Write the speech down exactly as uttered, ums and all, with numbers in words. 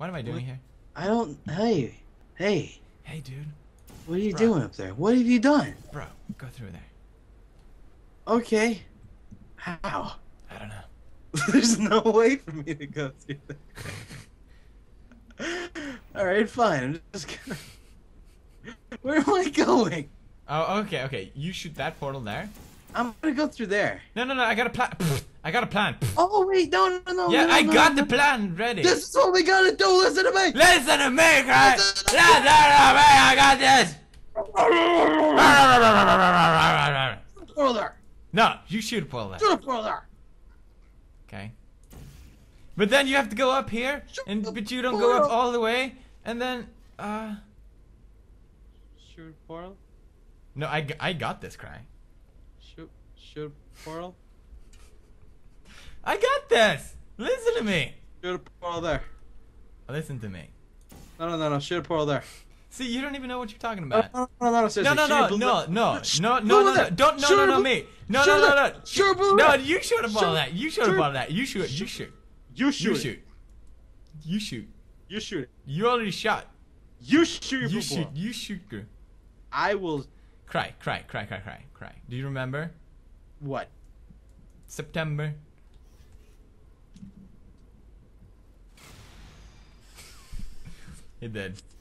What am I doing what? here? I don't. Hey, hey. Hey, dude. What are you Bro. doing up there? What have you done? Bro, go through there. Okay. How? I don't know. There's no way for me to go through there. All right, fine. I'm just gonna. Where am I going? Oh, okay, okay. You shoot that portal there. I'm gonna go through there. No, no, no. I got a plan. I got a plan. Oh wait, no, no, no. Yeah, no, I no, got no. the plan ready. This is what we gotta do. Listen to me. Listen to me, guys. Listen to me. I got this. Portal there. No, you shoot a portal there. Shoot a portal there. Okay. But then you have to go up here, shoot and but you don't portal. go up all the way, and then uh. Shoot portal. No, I, I got this, Cry. Shoot, shoot portal. I got this! Listen to me! Shoot a portal there. Listen to me. No, no, no, no, shoot a portal there. See, you don't even know what you're talking about. No, no, no, no, seriously. No, no, no, no, no, no, no, no, don't, no, no, no, me. No, no, no, no. Shoot a portal there. No, you shoot a portal there. You shoot a portal there. You shoot, you shoot. You shoot. You shoot. You shoot. You shoot. You already shot. You shoot. You shoot. You shoot. I will... Cry, cry, cry, cry, cry, cry. Do you remember? What? September. It did.